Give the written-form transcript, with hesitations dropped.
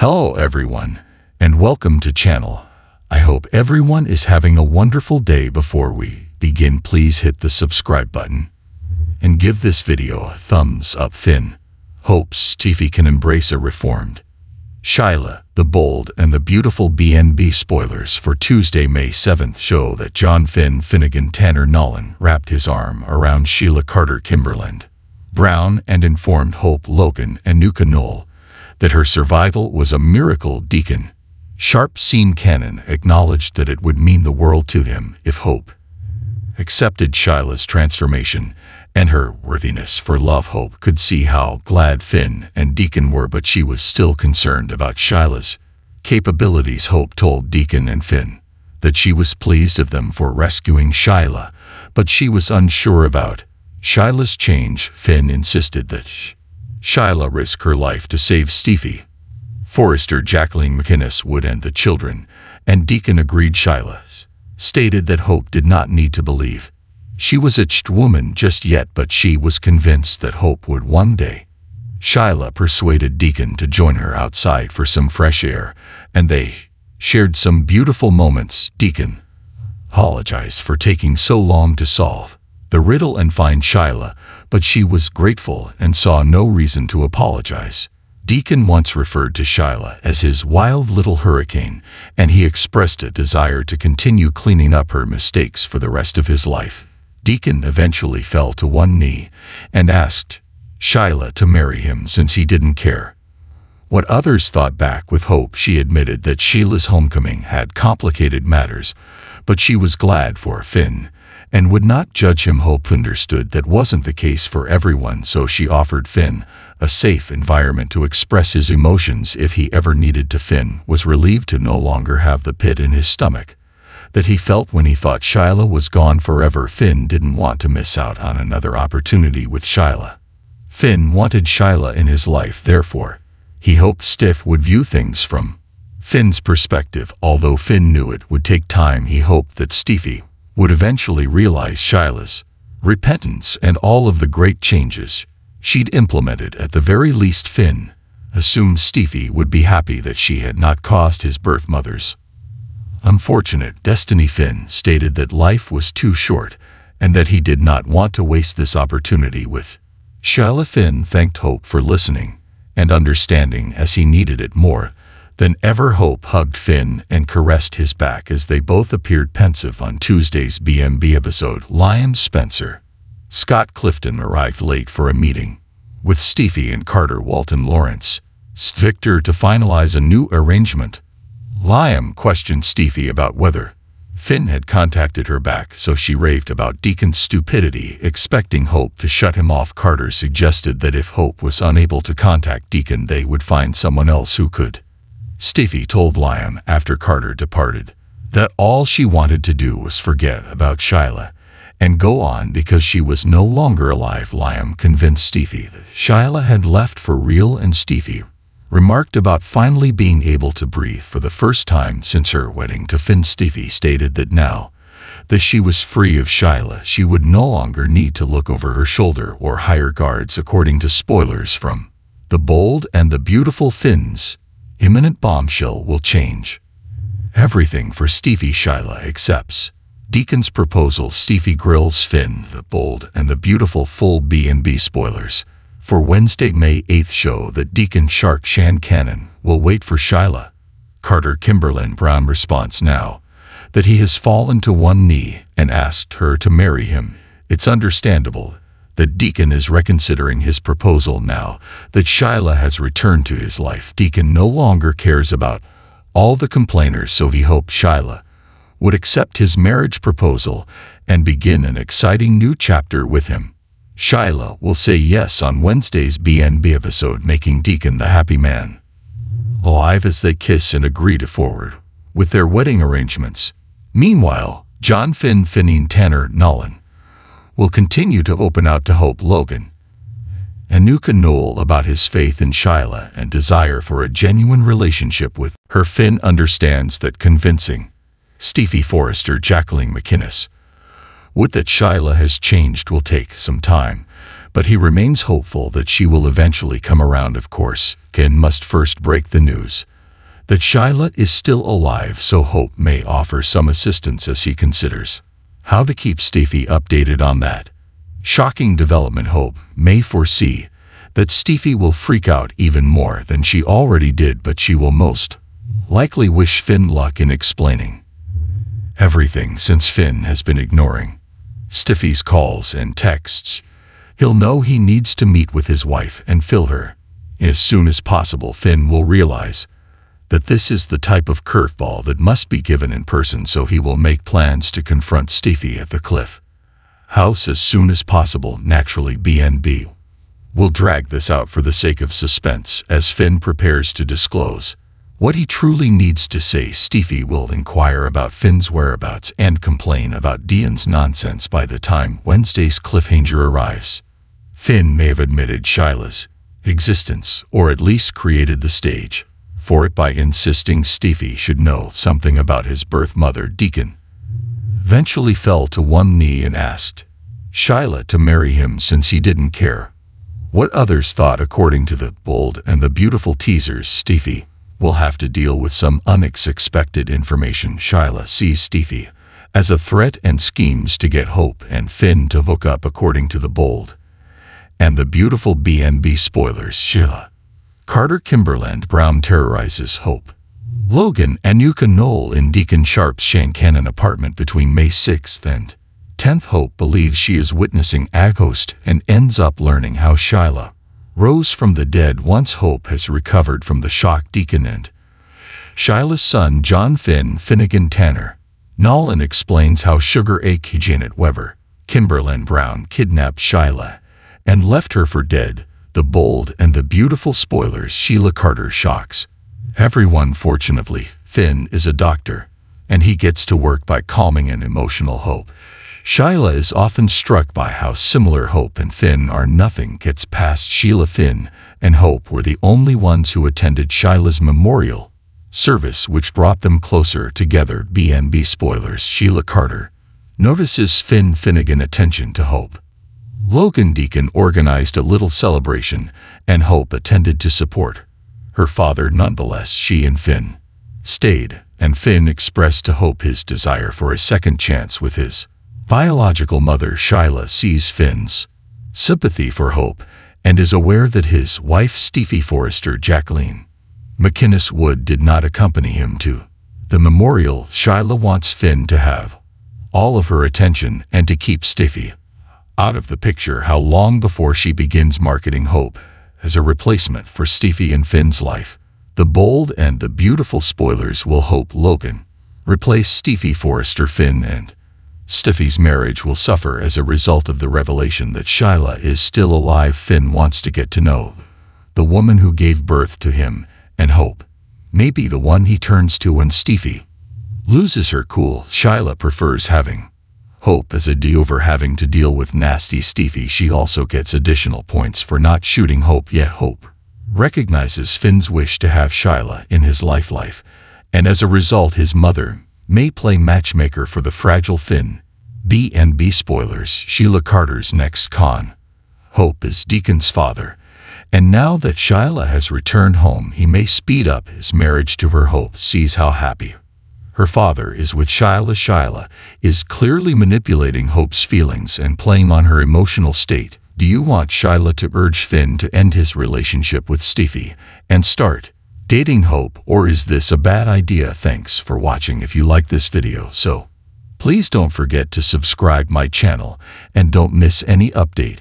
Hello everyone, and welcome to channel. I hope everyone is having a wonderful day. Before we begin, please hit the subscribe button and give this video a thumbs up. Finn hopes Stevie can embrace a reformed Sheila. The Bold and the Beautiful BNB spoilers for Tuesday, May 7th show that John Finn Finnegan Tanner Nolan wrapped his arm around Sheila Carter, Kimberland Brown, and informed Hope Logan and Nouka Knoll that her survival was a miracle. Deacon Sharp, Sean Kanan, acknowledged that it would mean the world to him if Hope accepted Sheila's transformation and her worthiness for love. Hope could see how glad Finn and Deacon were, but she was still concerned about Sheila's capabilities. Hope told Deacon and Finn that she was pleased of them for rescuing Sheila, but she was unsure about Sheila's change. Finn insisted that Sheila risk her life to save Stevie Forrester, Jacqueline MacInnes Wood, and the children, and Deacon agreed. Sheila stated that Hope did not need to believe she was a woman just yet, but she was convinced that Hope would one day. Sheila persuaded Deacon to join her outside for some fresh air, and they shared some beautiful moments. Deacon apologized for taking so long to solve the riddle and find Sheila, but she was grateful and saw no reason to apologize. Deacon once referred to Sheila as his wild little hurricane, and he expressed a desire to continue cleaning up her mistakes for the rest of his life. Deacon eventually fell to one knee and asked Sheila to marry him since he didn't care what others thought. Back with Hope, she admitted that Sheila's homecoming had complicated matters, but she was glad for Finn and would not judge him. Hope understood that wasn't the case for everyone, so she offered Finn a safe environment to express his emotions if he ever needed to. Finn was relieved to no longer have the pit in his stomach that he felt when he thought Sheila was gone forever. Finn didn't want to miss out on another opportunity with Sheila. Finn wanted Sheila in his life, therefore he hoped Steve would view things from Finn's perspective. Although Finn knew it would take time, he hoped that Stevie would eventually realize Sheila's repentance and all of the great changes she'd implemented. At the very least, Finn assumed Stevie would be happy that she had not caused his birth mother's unfortunate destiny. Finn stated that life was too short and that he did not want to waste this opportunity with Sheila. Finn thanked Hope for listening and understanding as he needed it more than ever. Hope hugged Finn and caressed his back as they both appeared pensive. On Tuesday's BMB episode, Liam Spencer, Scott Clifton arrived late for a meeting with Stevie and Carter Walton Lawrence Victor to finalize a new arrangement. Liam questioned Stevie about whether Finn had contacted her back, so she raved about Deacon's stupidity, expecting Hope to shut him off. Carter suggested that if Hope was unable to contact Deacon, they would find someone else who could. Stevie told Liam, after Carter departed, that all she wanted to do was forget about Sheila and go on because she was no longer alive. Liam convinced Stevie that Sheila had left for real, and Stevie remarked about finally being able to breathe for the first time since her wedding to Finn. Stevie stated that now that she was free of Sheila, she would no longer need to look over her shoulder or hire guards. According to spoilers from The Bold and the Beautiful, Finn's imminent bombshell will change everything for Stevie. Sheila accepts Deacon's proposal. Stevie grills Finn. The Bold and the Beautiful full B&B spoilers for Wednesday, May 8th show that Deacon Sharp, Sean Kanan, will wait for Sheila Carter. Kimberland Brown responds now that he has fallen to one knee and asked her to marry him. It's understandable that Deacon is reconsidering his proposal now that Sheila has returned to his life. Deacon no longer cares about all the complainers, so he hoped Sheila would accept his marriage proposal and begin an exciting new chapter with him. Sheila will say yes on Wednesday's BNB episode, making Deacon the happy man alive as they kiss and agree to forward with their wedding arrangements. Meanwhile, John Finn Finnegan Tanner Nolan will continue to open out to Hope Logan and Nouka Knoll about his faith in Sheila and desire for a genuine relationship with her. Finn understands that convincing Stevie Forrester, Jacqueline MacInnes Wood, that Sheila has changed will take some time, but he remains hopeful that she will eventually come around. Of course, Ken must first break the news that Sheila is still alive, so Hope may offer some assistance as he considers how to keep Stevie updated on that shocking development. Hope may foresee that Stevie will freak out even more than she already did, but she will most likely wish Finn luck in explaining everything, since Finn has been ignoring Stevie's calls and texts. He'll know he needs to meet with his wife and fill her as soon as possible. Finn will realize that this is the type of curveball that must be given in person, so he will make plans to confront Stevie at the Cliff House as soon as possible. Naturally, B&B will drag this out for the sake of suspense. As Finn prepares to disclose what he truly needs to say, Stevie will inquire about Finn's whereabouts and complain about Dean's nonsense. By the time Wednesday's cliffhanger arrives, Finn may have admitted Sheila's existence, or at least created the stage for it by insisting Stevie should know something about his birth mother. Deacon eventually fell to one knee and asked Sheila to marry him, since he didn't care what others thought. According to The Bold and the Beautiful teasers, Stevie will have to deal with some unexpected information. Sheila sees Stevie as a threat and schemes to get Hope and Finn to hook up. According to The Bold and the Beautiful B&B spoilers, Sheila Carter, Kimberland Brown terrorizes Hope Logan and Nouka Knoll in Deacon Sharp's Sean Kanan apartment between May 6th and 10th. Hope believes she is witnessing a ghost and ends up learning how Sheila rose from the dead. Once Hope has recovered from the shock, Deacon and Sheila's son John Finnegan Tanner Nolan explains how Sugar Ache Janet Weber, Kimberland Brown, kidnapped Sheila and left her for dead. The Bold and the Beautiful spoilers, Sheila Carter shocks everyone. Fortunately, Finn is a doctor, and he gets to work by calming an emotional Hope. Sheila is often struck by how similar Hope and Finn are. Nothing gets past Sheila. Finn and Hope were the only ones who attended Sheila's memorial service, which brought them closer together. B&B spoilers, Sheila Carter notices Finn Finnegan's attention to Hope Logan. Deacon organized a little celebration, and Hope attended to support her father. Nonetheless, she and Finn stayed, and Finn expressed to Hope his desire for a second chance with his biological mother. Sheila sees Finn's sympathy for Hope and is aware that his wife, Stevie Forrester, Jacqueline MacInnes Wood, did not accompany him to the memorial. Sheila wants Finn to have all of her attention and to keep Stevie out of the picture. How long before she begins marketing Hope as a replacement for Stevie in Finn's life? The Bold and the Beautiful spoilers, will Hope Logan replace Stevie Forrester? Finn and Stevie's marriage will suffer as a result of the revelation that Sheila is still alive. Finn wants to get to know the woman who gave birth to him, and Hope may be the one he turns to when Stevie loses her cool. Sheila prefers having Hope as a do over having to deal with nasty Stevie. She also gets additional points for not shooting Hope, yet Hope recognizes Finn's wish to have Sheila in his life, and as a result his mother may play matchmaker for the fragile Finn. B&B spoilers, Sheila Carter's next con Hope is Deacon's father, and now that Sheila has returned home he may speed up his marriage to her. Hope sees how happy her father is with Sheila. Sheila is clearly manipulating Hope's feelings and playing on her emotional state. Do you want Sheila to urge Finn to end his relationship with Stevie and start dating Hope, or is this a bad idea? Thanks for watching. If you like this video, please don't forget to subscribe my channel and don't miss any update.